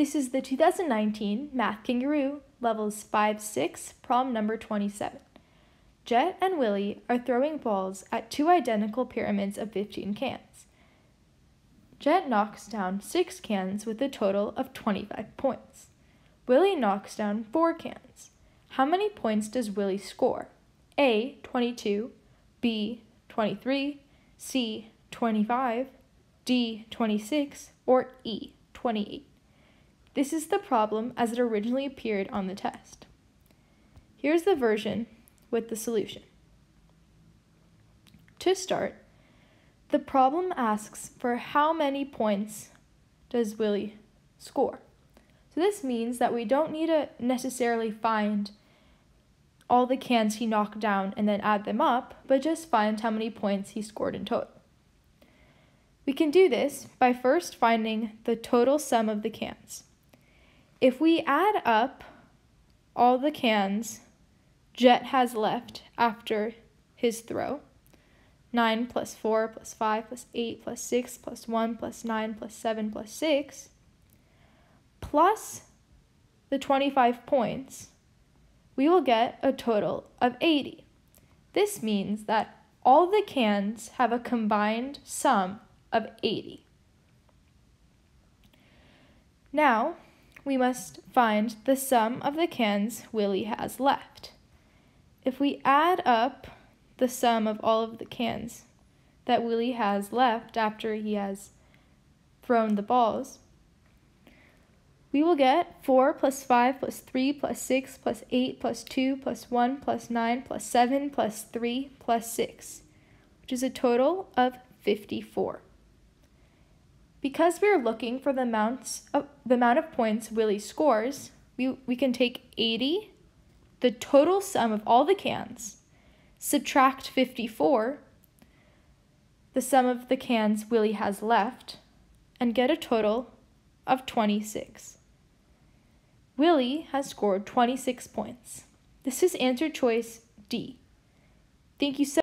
This is the 2019 Math Kangaroo, Levels 5-6, Problem Number 27. Jet and Willie are throwing balls at two identical pyramids of 15 cans. Jet knocks down 6 cans with a total of 25 points. Willie knocks down 4 cans. How many points does Willie score? A, 22, B, 23, C, 25, D, 26, or E, 28. This is the problem as it originally appeared on the test. Here's the version with the solution. To start, the problem asks for how many points does Willie score. So this means that we don't need to necessarily find all the cans he knocked down and then add them up, but just find how many points he scored in total. We can do this by first finding the total sum of the cans. If we add up all the cans Jet has left after his throw, 9 plus 4 plus 5 plus 8 plus 6 plus 1 plus 9 plus 7 plus 6, plus the 25 points, we will get a total of 80. This means that all the cans have a combined sum of 80. Now, we must find the sum of the cans Willie has left. If we add up the sum of all of the cans that Willie has left after he has thrown the balls, we will get 4 plus 5 plus 3 plus 6 plus 8 plus 2 plus 1 plus 9 plus 7 plus 3 plus 6, which is a total of 54. Because we are looking for the amount of points Willie scores, we can take 80, the total sum of all the cans, subtract 54, the sum of the cans Willie has left, and get a total of 26. Willie has scored 26 points. This is answer choice D. Thank you so